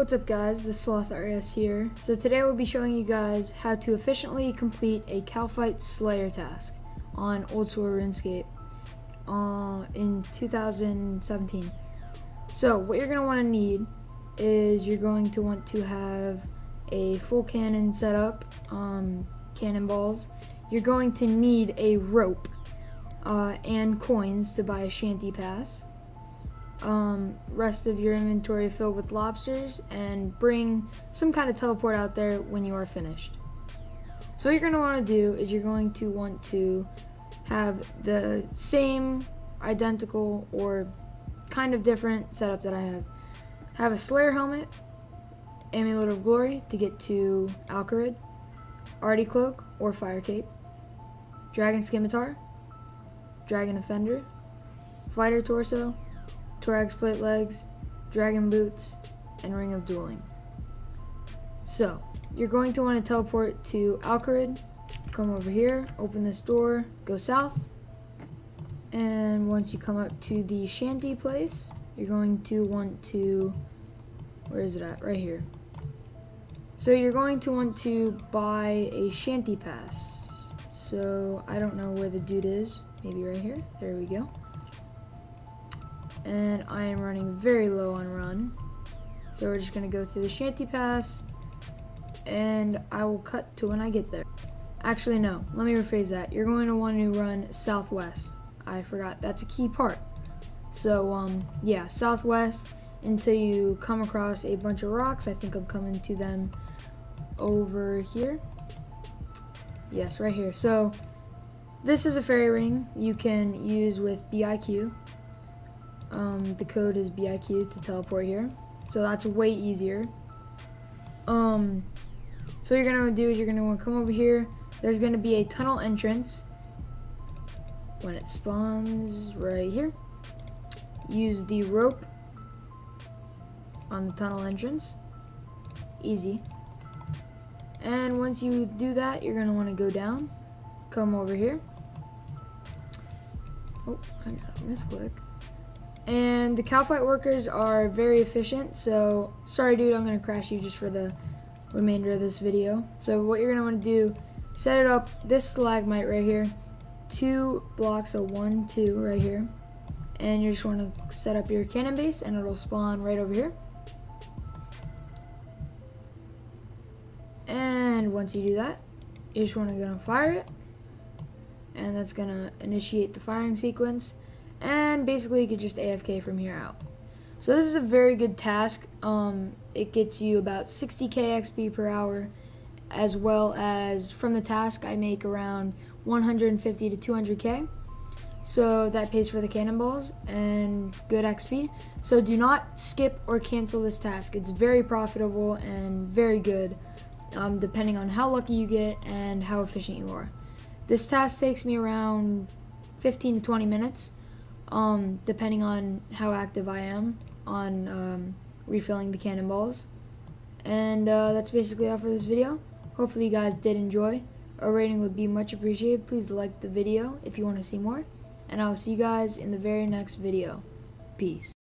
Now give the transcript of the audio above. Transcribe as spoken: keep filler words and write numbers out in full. What's up guys, the Sloth R S here. So today we'll be showing you guys how to efficiently complete a Kalphite Slayer task on Old School RuneScape uh, in two thousand seventeen. So what you're going to want to need is you're going to want to have a full cannon set up, um, cannonballs. You're going to need a rope uh, and coins to buy a shanty pass. Um, rest of your inventory filled with lobsters, and bring some kind of teleport out there when you are finished. So what you're going to want to do is you're going to want to have the same, identical, or kind of different setup that I have. Have a Slayer helmet, Amulet of Glory to get to Al Kharid, Ardy Cloak or Fire Cape, Dragon Scimitar, Dragon Offender, Fighter Torso, Torax Plate Legs, Dragon Boots, and Ring of Dueling. So, you're going to want to teleport to Al Kharid, come over here, open this door, go south, and once you come up to the shanty place, you're going to want to, where is it at? Right here. So you're going to want to buy a shanty pass. So, I don't know where the dude is, maybe right here, there we go. And I am running very low on run, so we're just going to go through the shanty pass, and I will cut to when I get there. Actually no, let me rephrase that. You're going to want to run southwest. I forgot, that's a key part. So um, yeah, southwest until you come across a bunch of rocks. I think I'm coming to them over here. Yes, right here. So this is a fairy ring you can use with B I Q. Um, the code is B I Q to teleport here, so that's way easier. Um, so what you're gonna do is you're gonna want to come over here. There's gonna be a tunnel entrance when it spawns right here. Use the rope on the tunnel entrance, easy. And once you do that, you're gonna want to go down, come over here. Oh, I got misclick. And the Kalphite workers are very efficient, so sorry dude, I'm going to crash you just for the remainder of this video. So what you're going to want to do, set it up, this stalagmite right here, two blocks, so one, two right here. And you just want to set up your cannon base, and it'll spawn right over here. And once you do that, you just want to go and fire it. And that's going to initiate the firing sequence. And basically you could just A F K from here out. So this is a very good task. Um, it gets you about sixty K X P per hour, as well as from the task I make around one hundred fifty to two hundred K. So that pays for the cannonballs and good X P. So do not skip or cancel this task. It's very profitable and very good, um, depending on how lucky you get and how efficient you are. This task takes me around fifteen to twenty minutes. Um, depending on how active I am on um, refilling the cannonballs. And uh, that's basically all for this video. Hopefully you guys did enjoy. A rating would be much appreciated. Please like the video if you want to see more. And I will see you guys in the very next video. Peace.